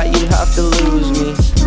that you'd have to lose me.